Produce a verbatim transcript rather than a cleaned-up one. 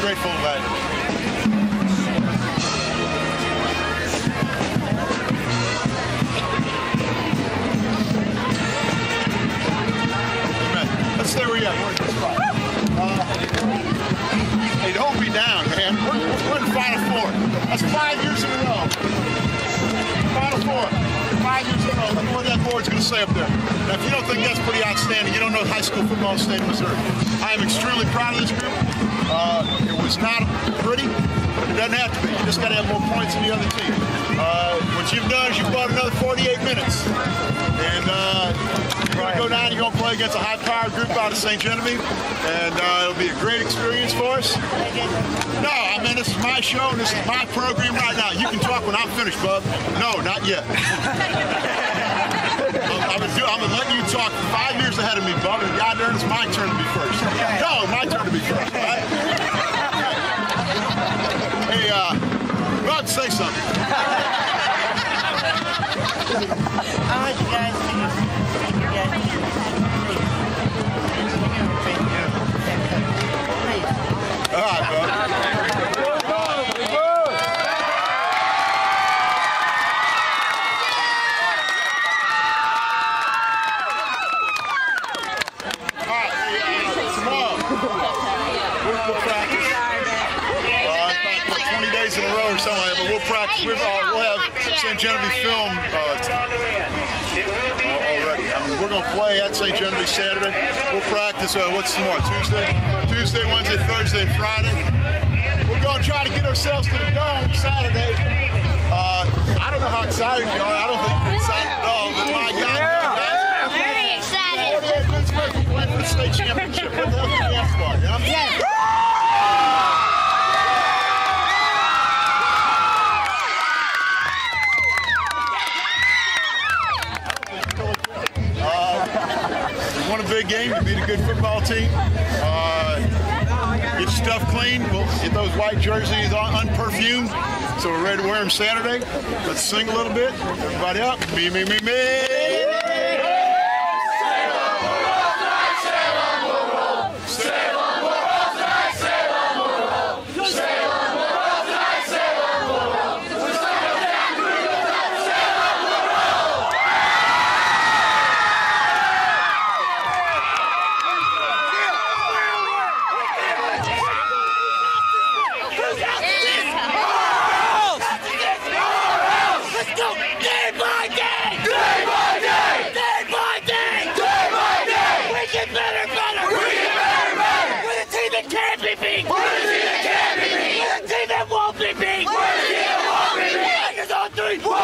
grateful for that. There we are. We're at this spot. Uh, hey, don't be down, man. We're, we're in the Final Four. That's five years in a row. Final Four. Five years in a row. Look at what that board's going to say up there. Now, if you don't think that's pretty outstanding, you don't know high school football in the state of Missouri. I am extremely proud of this group. Uh, it was not pretty, but it doesn't have to be. You just got to have more points than the other team. Uh, what you've done is you've bought another forty-eight minutes. And uh, you're going to go down, you're going to play against a high-powered group out of Saint Genevieve, and uh, it'll be a great experience for us. No, I mean, this is my show, and this is my program right now. You can talk when I'm finished, bub. No, not yet. I'm going to let you talk five years ahead of me, bub, and God darn, it's my turn to be first. No, my turn to be first, right? Hey, uh, go ahead and say something. I want you guys to thank you guys. Thank you. All right, bro. All right. Tomorrow. We'll, we'll practice. Uh, about, about twenty days in a row or something like that, but we'll practice. We'll, uh, we'll have Saint Genevieve film uh, already. I mean, we're going to play at Saint Genevieve Saturday. We'll practice, uh, what's tomorrow, Tuesday? Tuesday, Wednesday, Thursday, Friday. We're going to try to get ourselves to the dome Saturday. Uh, I don't know how excited you are. I don't think you're excited at all, but my God. Yeah. Guys, very excited. forty-eight minutes away from playing for the state championship. What the hell is the dance bar? You know what I'm saying? Yeah. Won a big game, you beat a good football team. Uh, get your stuff clean. We'll get those white jerseys on, unperfumed, so we're ready to wear them Saturday. Let's sing a little bit. Everybody up. Me, me, me, me. What?